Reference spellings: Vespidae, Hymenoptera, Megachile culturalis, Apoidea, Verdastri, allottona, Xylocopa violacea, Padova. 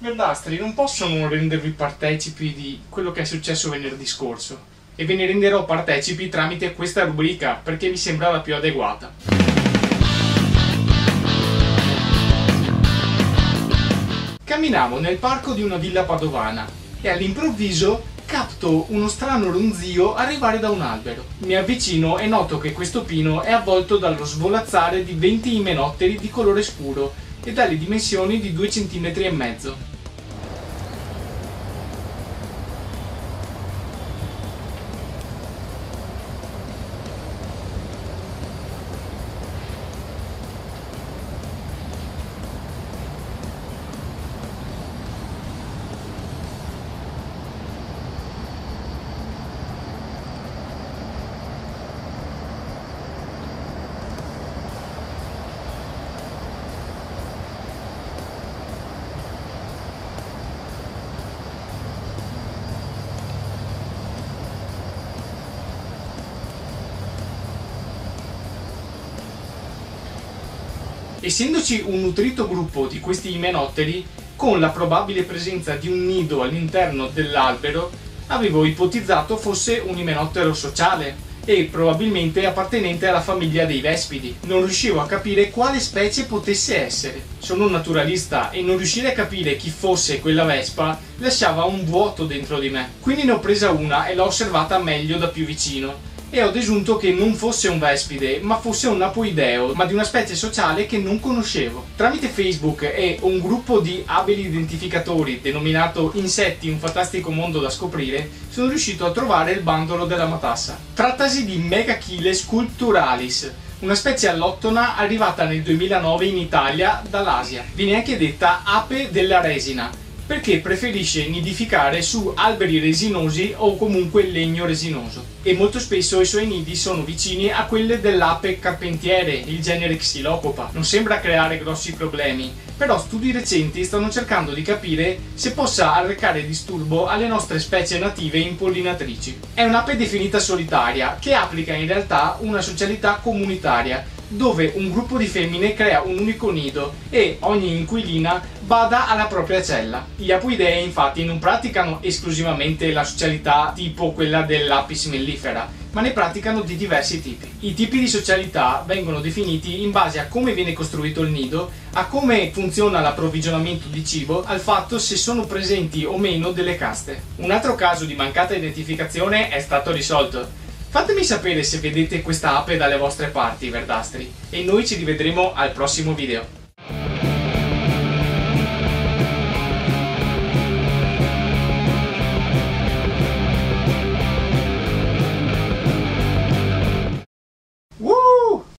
Verdastri, non posso non rendervi partecipi di quello che è successo venerdì scorso, e ve ne renderò partecipi tramite questa rubrica perché mi sembra la più adeguata. Camminavo nel parco di una villa padovana e all'improvviso capto uno strano ronzio arrivare da un albero. Mi avvicino e noto che questo pino è avvolto dallo svolazzare di 20 imenotteri di colore scuro e dalle dimensioni di 2,5 cm. Essendoci un nutrito gruppo di questi imenotteri, con la probabile presenza di un nido all'interno dell'albero, avevo ipotizzato fosse un imenottero sociale e probabilmente appartenente alla famiglia dei vespidi. Non riuscivo a capire quale specie potesse essere. Sono un naturalista e non riuscire a capire chi fosse quella vespa lasciava un vuoto dentro di me. Quindi ne ho presa una e l'ho osservata meglio da più vicino, e ho desunto che non fosse un vespide, ma fosse un apoideo, ma di una specie sociale che non conoscevo. Tramite Facebook e un gruppo di abili identificatori denominato Insetti, un fantastico mondo da scoprire, sono riuscito a trovare il bandolo della matassa. Trattasi di Megachile culturalis, una specie all'ottona arrivata nel 2009 in Italia dall'Asia. Viene anche detta ape della resina, perché preferisce nidificare su alberi resinosi o comunque legno resinoso, e molto spesso i suoi nidi sono vicini a quelle dell'ape carpentiere, il genere Xylocopa. Non sembra creare grossi problemi, però studi recenti stanno cercando di capire se possa arrecare disturbo alle nostre specie native impollinatrici. È un'ape definita solitaria, che applica in realtà una socialità comunitaria, dove un gruppo di femmine crea un unico nido e ogni inquilina bada alla propria cella. Gli apoidei infatti non praticano esclusivamente la socialità tipo quella dell'apis mellifera, ma ne praticano di diversi tipi. I tipi di socialità vengono definiti in base a come viene costruito il nido, a come funziona l'approvvigionamento di cibo, al fatto se sono presenti o meno delle caste. Un altro caso di mancata identificazione è stato risolto. Fatemi sapere se vedete questa ape dalle vostre parti, verdastri, e noi ci rivedremo al prossimo video.